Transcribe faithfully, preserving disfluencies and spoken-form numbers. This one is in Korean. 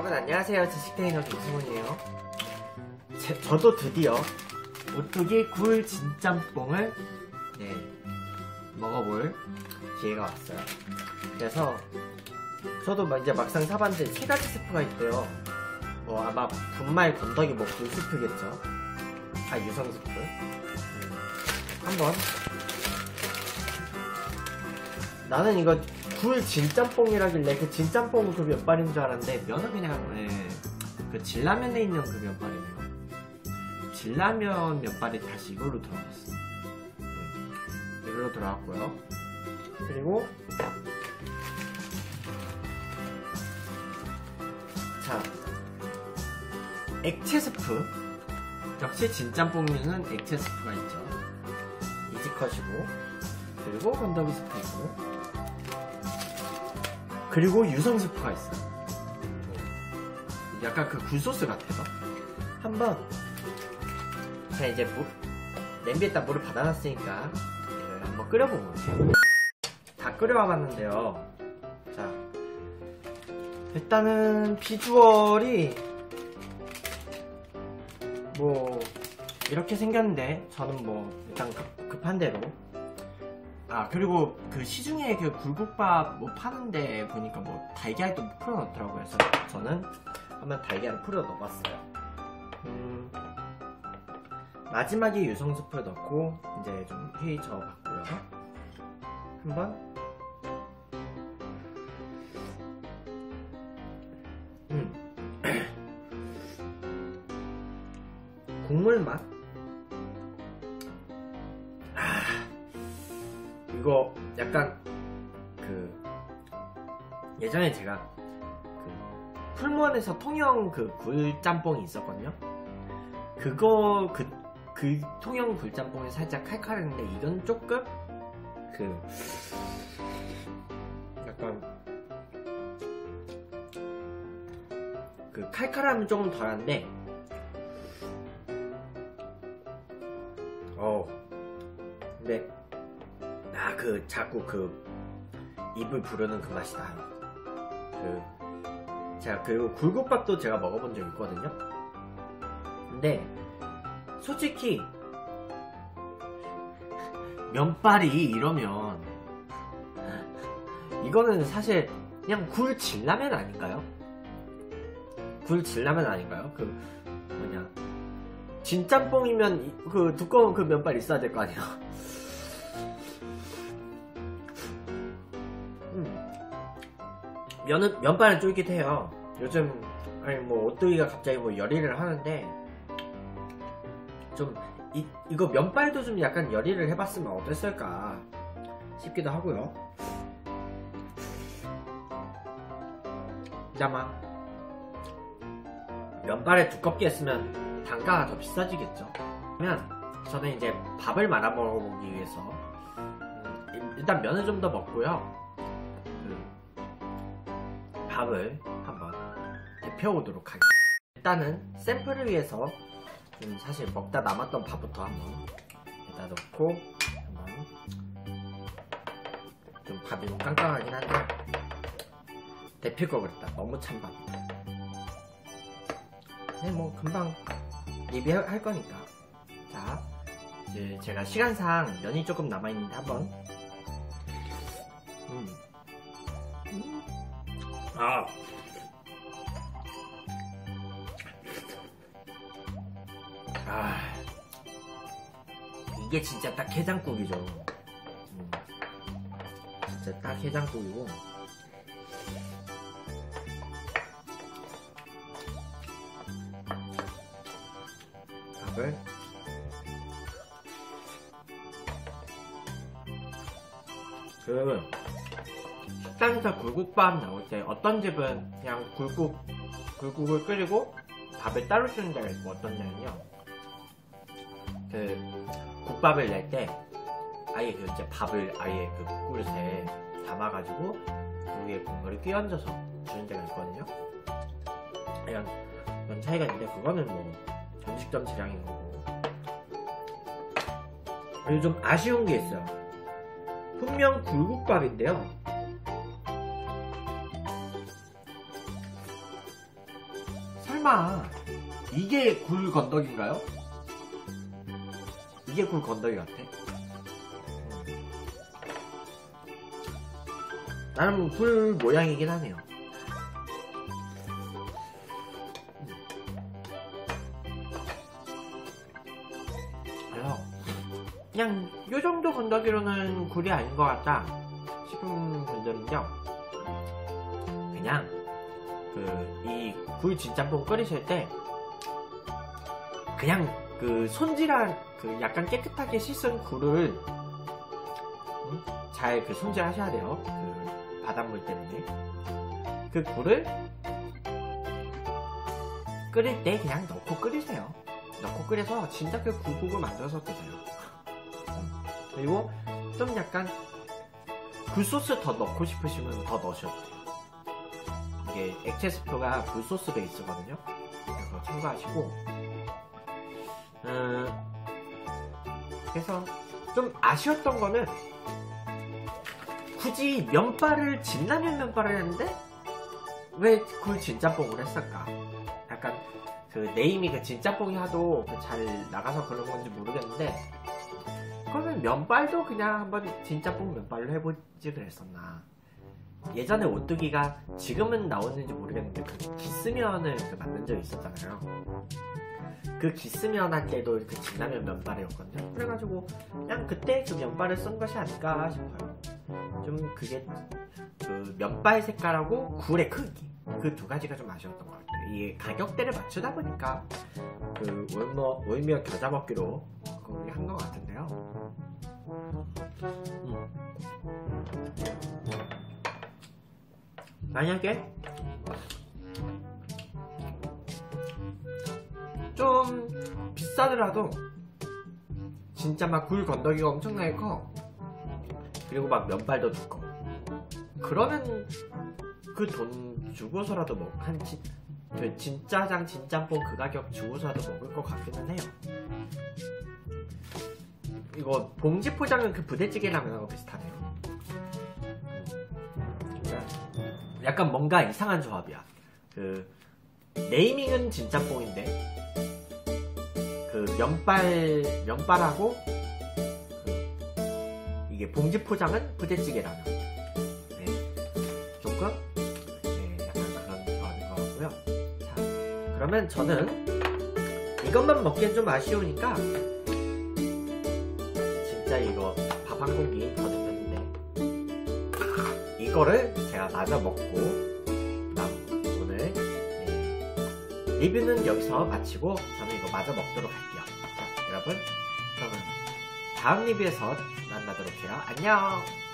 여러분 안녕하세요. 지식테이너 김승훈이에요. 제, 저도 드디어 오뚜기 굴진짬뽕을 네, 먹어볼 기회가 왔어요. 그래서 저도 이제 막상 사봤는데 세 가지 스프가 있대요. 뭐 아마 분말 건더기 먹기 스프겠죠. 아 유성 스프. 한번. 나는 이거 굴 진짬뽕이라길래 그 진짬뽕은 그 면발인 줄 알았는데 면은 그냥 네. 그 진라면에 있는 그 면발이에요. 진라면 면발이 다시 이걸로 들어갔어. 네. 이걸로 들어갔고요. 그리고 자 액체 스프 역시 진짬뽕류는 액체 스프가 있죠. 이지컷이고 그리고 건더기 스프 있고. 그리고 유성 스프가 있어요. 약간 그 굴소스 같아서 한번 그냥 이제 물, 냄비에다 물을 받아놨으니까 이걸 한번 끓여보고 다 끓여와봤는데요. 자 일단은 비주얼이 뭐 이렇게 생겼는데 저는 뭐 일단 급, 급한 대로. 아 그리고 그 시중에 그 굴국밥 뭐 파는데 보니까 뭐 달걀도 풀어넣더라고요. 그래서 저는 한번 달걀을 풀어넣어봤어요. 음, 마지막에 유성 스프를 넣고 이제 좀 휘저어봤고요. 한번 음. 국물 맛? 이거 약간 그 예전에 제가 그 풀무원에서 통영 그 굴짬뽕이 있었거든요. 그거 그, 그 통영 굴짬뽕이 살짝 칼칼했는데 이건 조금 그 약간 그 칼칼함이 조금 덜한데 어 근데 아, 그 자꾸 그 입을 부르는 그 맛이 나요. 그 제가 그리고 굴국밥도 제가 먹어본 적 있거든요. 근데 솔직히 면발이 이러면 이거는 사실 그냥 굴 진라면 아닌가요? 굴 진라면 아닌가요? 그 뭐냐 진짬뽕이면 그 두꺼운 그 면발 있어야 될 거 아니에요? 면은, 면발은 쫄깃해요. 요즘, 아니, 뭐, 오뚜기가 갑자기 뭐, 열일을 하는데, 좀, 이, 이거 면발도 좀 약간 열일을 해봤으면 어땠을까 싶기도 하고요. 그나마, 면발에 두껍게 했으면 단가가 더 비싸지겠죠. 그러면, 저는 이제 밥을 말아 먹어보기 위해서, 음, 일단 면을 좀 더 먹고요. 밥을 한번 데펴오도록 하겠습니다. 일단은 샘플을 위해서 음 사실 먹다 남았던 밥부터 한번 여기다 넣고 한번 좀 밥이 좀 깡깡하긴 한데 데필 거 그랬다. 너무 찬 밥. 근데 뭐 금방 리뷰할 거니까. 자 이제 제가 시간상 면이 조금 남아있는데 한번 음. 음. 아, 아, 이게 진짜 딱 해장국이죠. 음. 진짜 딱 해장국이고. 밥을 그. 식당에서 굴국밥 나올 때 어떤 집은 그냥 굴국, 굴국을 끓이고 밥을 따로 주는 데가 있고 어떤 데는요 그 국밥을 낼 때 아예 그 이제 밥을 아예 그 국그릇에 담아가지고 그 위에 국물을 끼얹어서 주는 데가 있거든요. 이런, 이런 차이가 있는데 그거는 뭐 점식점 지량인 거고. 그리고 좀 아쉬운 게 있어요. 분명 굴국밥인데요 설마 이게 굴 건더기인가요? 이게 굴 건더기 같아? 나름 굴 모양이긴 하네요. 그래서 그냥 요 정도 건더기로는 굴이 아닌 것 같다 싶은 분들은요, 그냥 그 이 굴진짬뽕 끓이실 때 그냥 그 손질한 그 약간 깨끗하게 씻은 굴을 음? 잘 그 손질하셔야 돼요. 그 바닷물 때문에. 그 굴을 끓일 때 그냥 넣고 끓이세요. 넣고 끓여서 진짜 그 굴국을 만들어서 드세요. 그리고 좀 약간 굴소스 더 넣고 싶으시면 더 넣으셔도 돼요. 이게 액체 스프가 굴소스 베이스거든요. 그래서 참고하시고. 음, 그래서 좀 아쉬웠던 거는 굳이 면발을 진라면 면발을 했는데 왜 굴 진짬뽕을 했을까? 약간 그 네임이 그 진짬뽕이 하도 잘 나가서 그런 건지 모르겠는데, 그러면 면발도 그냥 한번 진짬뽕 면발로 해보지 그랬었나? 예전에 오뚜기가 지금은 나오는지 모르겠는데 그 기스면을 그 만든 적이 있었잖아요. 그 기스면 할 때도 그 진라면 면발이었거든요. 그래가지고 그냥 그때 그 면발을 쓴 것이 아닐까 싶어요. 좀 그게 그 면발 색깔하고 굴의 크기, 그 두 가지가 좀 아쉬웠던 것 같아요. 이게 가격대를 맞추다 보니까 그 월며 월며 겨자 먹기로 거기 한 것 같은데요. 음. 만약에 좀 비싸더라도 진짜 막 굴 건더기가 엄청나게 커, 그리고 막 면발도 두꺼, 그러면 그 돈 주고서라도 뭐 한 진짜장 진짬뽕 그 가격 주고서라도 먹을 것 같기는 해요. 이거 봉지 포장은 그 부대찌개 라면하고 비슷하네요. 약간 뭔가 이상한 조합이야. 그 네이밍은 진짬뽕인데 그 면발 면발하고 그 이게 봉지 포장은 부대찌개라면, 네, 조금 네, 약간 그런 조합인 것 같고요. 자, 그러면 저는 이것만 먹기엔 좀 아쉬우니까 진짜 이거 밥 한 공기 더 드셨는데 이거를 제가 마저 먹고 오늘 네, 리뷰는 여기서 마치고 저는 이거 마저 먹도록 할게요. 자, 여러분, 그러면 다음 리뷰에서 만나도록 해요. 안녕.